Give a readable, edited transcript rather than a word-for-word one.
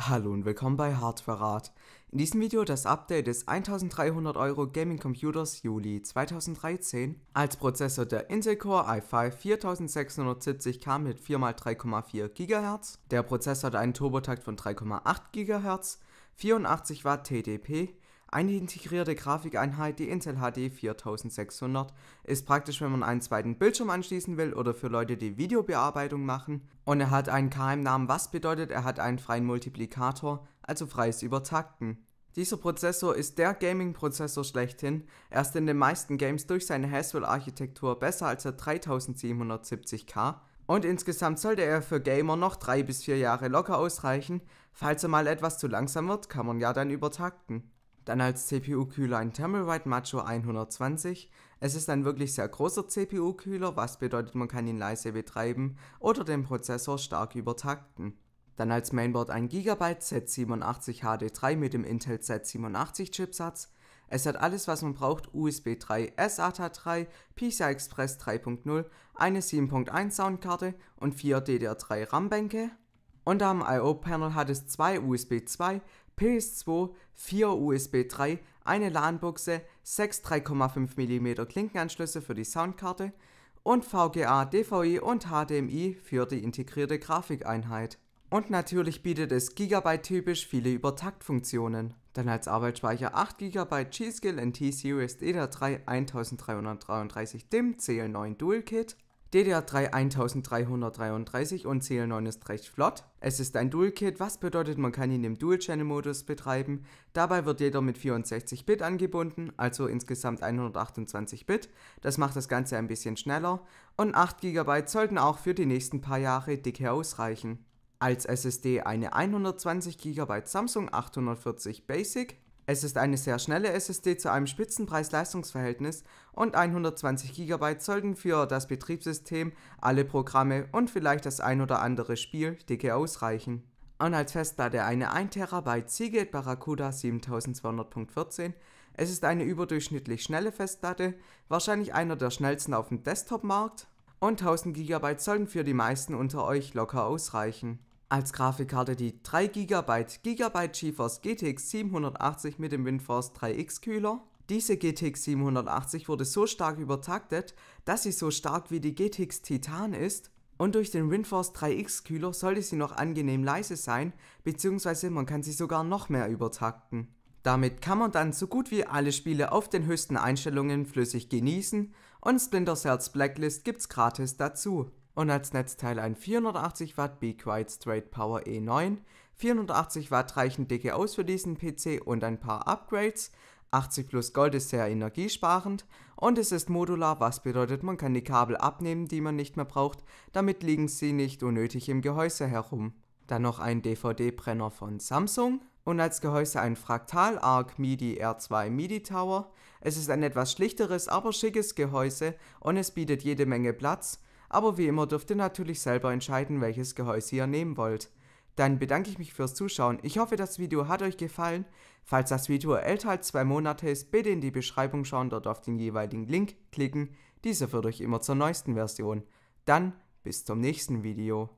Hallo und willkommen bei Hardwarerat. In diesem Video das Update des 1.300 € Gaming Computers Juli 2013 als Prozessor der Intel Core i5 4670K mit 4x3,4 GHz, der Prozessor hat einen Turbotakt von 3,8 GHz, 84 Watt TDP, eine integrierte Grafikeinheit, die Intel HD 4600, ist praktisch, wenn man einen zweiten Bildschirm anschließen will oder für Leute, die Videobearbeitung machen. Und er hat einen KM-Namen, was bedeutet, er hat einen freien Multiplikator, also freies Übertakten. Dieser Prozessor ist der Gaming-Prozessor schlechthin. Er ist in den meisten Games durch seine Haswell-Architektur besser als der 3770K. Und insgesamt sollte er für Gamer noch 3 bis 4 Jahre locker ausreichen. Falls er mal etwas zu langsam wird, kann man ja dann übertakten. Dann als CPU-Kühler ein Thermalright Macho 120. Es ist ein wirklich sehr großer CPU-Kühler, was bedeutet, man kann ihn leise betreiben oder den Prozessor stark übertakten. Dann als Mainboard ein Gigabyte Z87 HD3 mit dem Intel Z87 Chipsatz. Es hat alles, was man braucht: USB 3, SATA 3, PCI Express 3.0, eine 7.1 Soundkarte und 4 DDR3 RAM-Bänke. Und am I/O-Panel hat es 2 USB 2, PS2, 4 USB 3, eine LAN-Buchse, 6 3,5 mm Klinkenanschlüsse für die Soundkarte und VGA, DVI und HDMI für die integrierte Grafikeinheit. Und natürlich bietet es Gigabyte-typisch viele Übertaktfunktionen. Dann als Arbeitsspeicher 8 GB G-Skill NT-Series DDR3 1333 DIMM CL9 Dual Kit. DDR3 1333 und CL9 ist recht flott. Es ist ein Dual-Kit, was bedeutet, man kann ihn im Dual-Channel-Modus betreiben. Dabei wird jeder mit 64-Bit angebunden, also insgesamt 128-Bit. Das macht das Ganze ein bisschen schneller. Und 8 GB sollten auch für die nächsten paar Jahre dicke ausreichen. Als SSD eine 120 GB Samsung 840 Basic. Es ist eine sehr schnelle SSD zu einem Spitzenpreis-Leistungsverhältnis und 120 GB sollten für das Betriebssystem, alle Programme und vielleicht das ein oder andere Spiel dicke ausreichen. Und als Festplatte eine 1 TB Seagate Barracuda 7200.14. Es ist eine überdurchschnittlich schnelle Festplatte, wahrscheinlich einer der schnellsten auf dem Desktop-Markt und 1000 GB sollten für die meisten unter euch locker ausreichen. Als Grafikkarte die 3 GB Gigabyte GeForce GTX 780 mit dem Windforce 3X Kühler. Diese GTX 780 wurde so stark übertaktet, dass sie so stark wie die GTX Titan ist und durch den Windforce 3X Kühler sollte sie noch angenehm leise sein, beziehungsweise man kann sie sogar noch mehr übertakten. Damit kann man dann so gut wie alle Spiele auf den höchsten Einstellungen flüssig genießen und Splinter Cell Blacklist gibt's gratis dazu. Und als Netzteil ein 480 Watt be quiet Straight Power E9, 480 Watt reichen dicke aus für diesen PC und ein paar Upgrades, 80 plus Gold ist sehr energiesparend und es ist modular, was bedeutet, man kann die Kabel abnehmen, die man nicht mehr braucht, damit liegen sie nicht unnötig im Gehäuse herum. Dann noch ein DVD-Brenner von Samsung. Und als Gehäuse ein Fractal Arc MIDI R2 MIDI Tower. Es ist ein etwas schlichteres, aber schickes Gehäuse und es bietet jede Menge Platz. Aber wie immer dürft ihr natürlich selber entscheiden, welches Gehäuse ihr nehmen wollt. Dann bedanke ich mich fürs Zuschauen. Ich hoffe, das Video hat euch gefallen. Falls das Video älter als 2 Monate ist, bitte in die Beschreibung schauen, dort auf den jeweiligen Link klicken. Dieser führt euch immer zur neuesten Version. Dann bis zum nächsten Video.